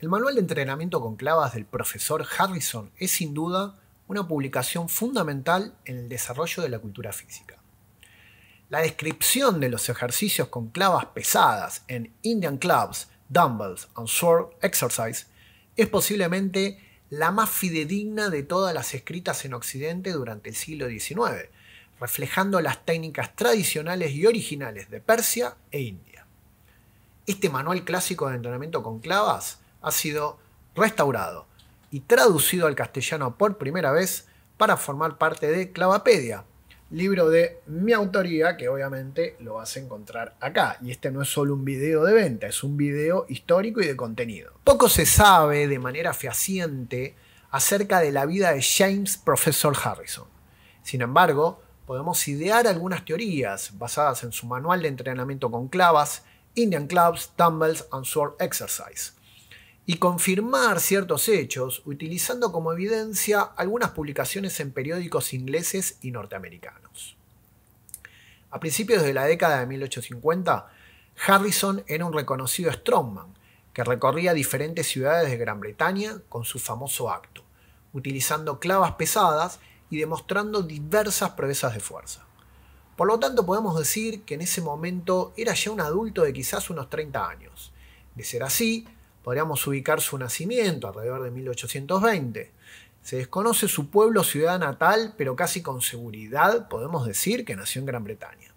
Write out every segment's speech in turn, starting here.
El manual de entrenamiento con clavas del profesor Harrison es sin duda una publicación fundamental en el desarrollo de la cultura física. La descripción de los ejercicios con clavas pesadas en Indian Clubs, Dumbbells and Sword Exercises es posiblemente la más fidedigna de todas las escritas en Occidente durante el siglo XIX, reflejando las técnicas tradicionales y originales de Persia e India. Este manual clásico de entrenamiento con clavas ha sido restaurado y traducido al castellano por primera vez para formar parte de Clavapedia, libro de mi autoría que obviamente lo vas a encontrar acá. Y este no es solo un video de venta, es un video histórico y de contenido. Poco se sabe de manera fehaciente acerca de la vida de James Professor Harrison. Sin embargo, podemos idear algunas teorías basadas en su manual de entrenamiento con clavas, Indian Clubs, Dumbbells and Sword Exercise, y confirmar ciertos hechos utilizando como evidencia algunas publicaciones en periódicos ingleses y norteamericanos. A principios de la década de 1850, Harrison era un reconocido strongman que recorría diferentes ciudades de Gran Bretaña con su famoso acto, utilizando clavas pesadas y demostrando diversas proezas de fuerza. Por lo tanto, podemos decir que en ese momento era ya un adulto de quizás unos 30 años. De ser así, podríamos ubicar su nacimiento alrededor de 1820. Se desconoce su pueblo o ciudad natal, pero casi con seguridad podemos decir que nació en Gran Bretaña.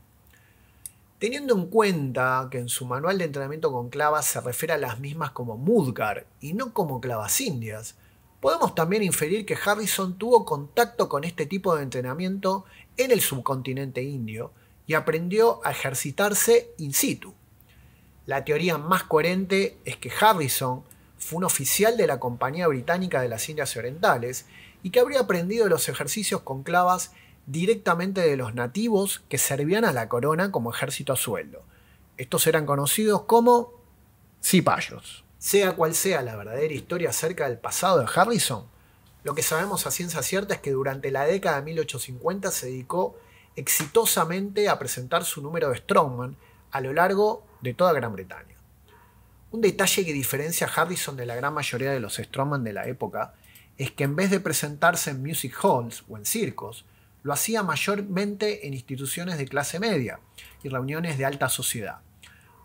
Teniendo en cuenta que en su manual de entrenamiento con clavas se refiere a las mismas como mudgar y no como clavas indias, podemos también inferir que Harrison tuvo contacto con este tipo de entrenamiento en el subcontinente indio y aprendió a ejercitarse in situ. La teoría más coherente es que Harrison fue un oficial de la Compañía Británica de las Indias Orientales y que habría aprendido los ejercicios con clavas directamente de los nativos que servían a la corona como ejército a sueldo. Estos eran conocidos como cipayos. Sea cual sea la verdadera historia acerca del pasado de Harrison, lo que sabemos a ciencia cierta es que durante la década de 1850 se dedicó exitosamente a presentar su número de strongman a lo largo de toda Gran Bretaña. Un detalle que diferencia a Harrison de la gran mayoría de los strongman de la época es que en vez de presentarse en music halls o en circos, lo hacía mayormente en instituciones de clase media y reuniones de alta sociedad,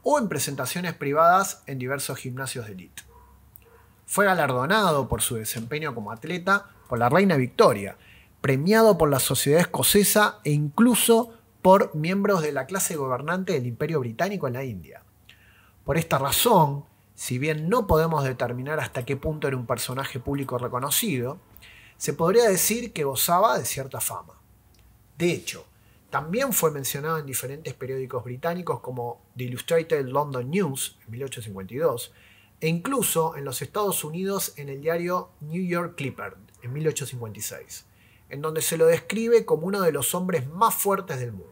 o en presentaciones privadas en diversos gimnasios de élite. Fue galardonado por su desempeño como atleta por la Reina Victoria, premiado por la sociedad escocesa e incluso por miembros de la clase gobernante del Imperio Británico en la India. Por esta razón, si bien no podemos determinar hasta qué punto era un personaje público reconocido, se podría decir que gozaba de cierta fama. De hecho, también fue mencionado en diferentes periódicos británicos como The Illustrated London News en 1852 e incluso en los Estados Unidos en el diario New York Clipper en 1856. En donde se lo describe como uno de los hombres más fuertes del mundo.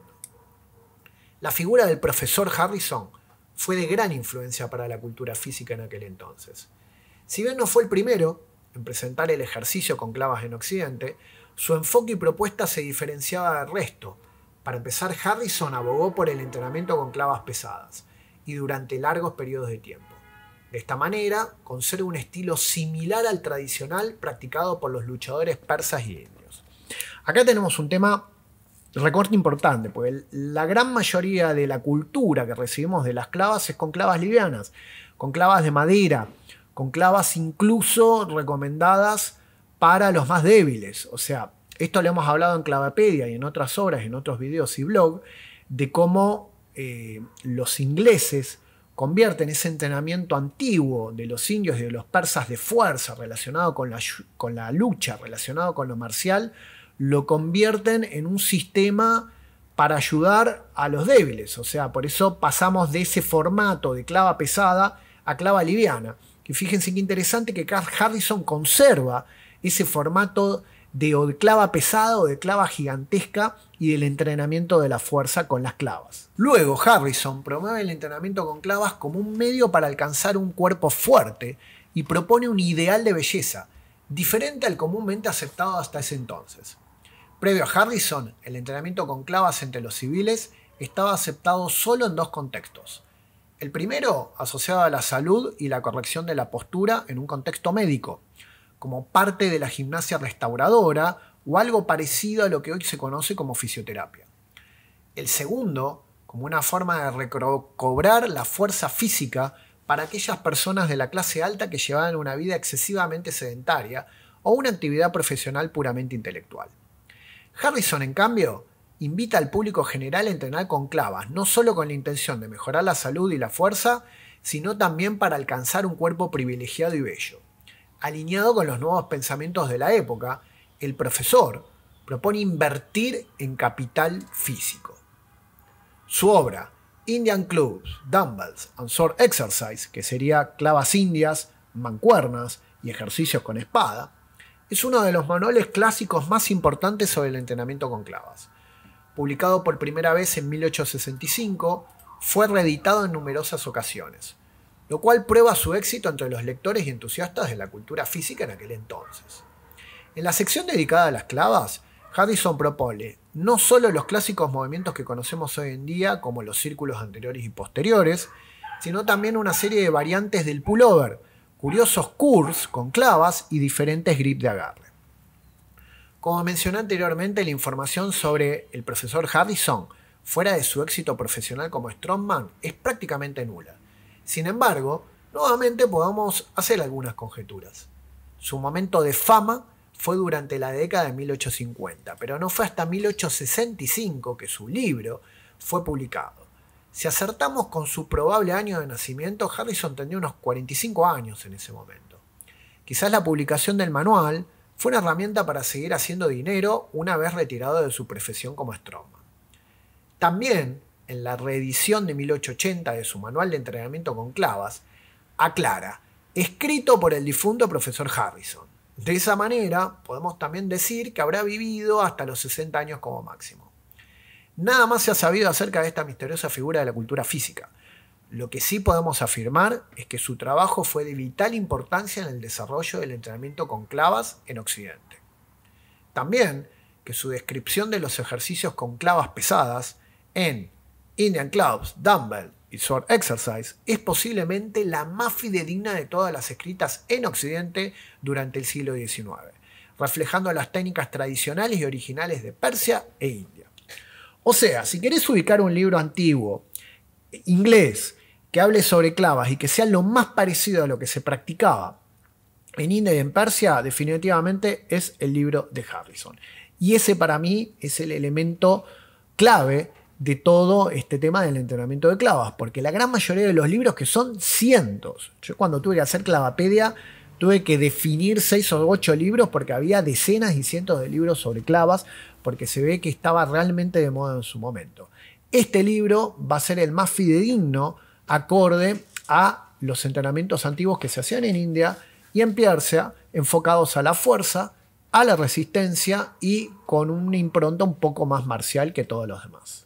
La figura del profesor Harrison fue de gran influencia para la cultura física en aquel entonces. Si bien no fue el primero en presentar el ejercicio con clavas en Occidente, su enfoque y propuesta se diferenciaba del resto. Para empezar, Harrison abogó por el entrenamiento con clavas pesadas y durante largos periodos de tiempo. De esta manera, conserva un estilo similar al tradicional practicado por los luchadores persas y indios. Acá tenemos un tema recorte importante, porque la gran mayoría de la cultura que recibimos de las clavas es con clavas livianas, con clavas de madera, con clavas incluso recomendadas para los más débiles. O sea, esto lo hemos hablado en Clavapedia y en otras obras, en otros videos y blog, de cómo los ingleses convierten ese entrenamiento antiguo de los indios y de los persas de fuerza relacionado con la lucha, relacionado con lo marcial, lo convierten en un sistema para ayudar a los débiles. O sea, por eso pasamos de ese formato de clava pesada a clava liviana. Y fíjense qué interesante que Harrison conserva ese formato de clava pesada o de clava gigantesca y del entrenamiento de la fuerza con las clavas. Luego, Harrison promueve el entrenamiento con clavas como un medio para alcanzar un cuerpo fuerte y propone un ideal de belleza, diferente al comúnmente aceptado hasta ese entonces. Previo a Harrison, el entrenamiento con clavas entre los civiles estaba aceptado solo en dos contextos: El primero, asociado a la salud y la corrección de la postura en un contexto médico, como parte de la gimnasia restauradora o algo parecido a lo que hoy se conoce como fisioterapia. El segundo, como una forma de recobrar la fuerza física para aquellas personas de la clase alta que llevaban una vida excesivamente sedentaria o una actividad profesional puramente intelectual. Harrison, en cambio, invita al público general a entrenar con clavas, no solo con la intención de mejorar la salud y la fuerza, sino también para alcanzar un cuerpo privilegiado y bello. Alineado con los nuevos pensamientos de la época, el profesor propone invertir en capital físico. Su obra, Indian Clubs, Dumbbells and Sword Exercises, que sería clavas indias, mancuernas y ejercicios con espada, es uno de los manuales clásicos más importantes sobre el entrenamiento con clavas. Publicado por primera vez en 1865, fue reeditado en numerosas ocasiones, lo cual prueba su éxito entre los lectores y entusiastas de la cultura física en aquel entonces. En la sección dedicada a las clavas, Harrison propone no solo los clásicos movimientos que conocemos hoy en día, como los círculos anteriores y posteriores, sino también una serie de variantes del pullover, curiosos curls con clavas y diferentes grips de agarre. Como mencioné anteriormente, la información sobre el profesor Harrison, fuera de su éxito profesional como strongman, es prácticamente nula. Sin embargo, nuevamente podemos hacer algunas conjeturas. Su momento de fama fue durante la década de 1850, pero no fue hasta 1865 que su libro fue publicado. Si acertamos con su probable año de nacimiento, Harrison tenía unos 45 años en ese momento. Quizás la publicación del manual fue una herramienta para seguir haciendo dinero una vez retirado de su profesión como strongman. También, en la reedición de 1880 de su manual de entrenamiento con clavas, aclara, escrito por el difunto profesor Harrison. De esa manera, podemos también decir que habrá vivido hasta los 60 años como máximo. Nada más se ha sabido acerca de esta misteriosa figura de la cultura física. Lo que sí podemos afirmar es que su trabajo fue de vital importancia en el desarrollo del entrenamiento con clavas en Occidente. También, que su descripción de los ejercicios con clavas pesadas en Indian Clubs, Dumbbell y Sword Exercise es posiblemente la más fidedigna de todas las escritas en Occidente durante el siglo XIX, reflejando las técnicas tradicionales y originales de Persia e India. O sea, si querés ubicar un libro antiguo, inglés, que hable sobre clavas y que sea lo más parecido a lo que se practicaba en India y en Persia, definitivamente es el libro de Harrison. Y ese para mí es el elemento clave de todo este tema del entrenamiento de clavas, porque la gran mayoría de los libros, que son cientos, yo cuando tuve que hacer Clavapedia tuve que definir 6 u 8 libros porque había decenas y cientos de libros sobre clavas, porque se ve que estaba realmente de moda en su momento. Este libro va a ser el más fidedigno acorde a los entrenamientos antiguos que se hacían en India y en Persia, enfocados a la fuerza, a la resistencia y con una impronta un poco más marcial que todos los demás.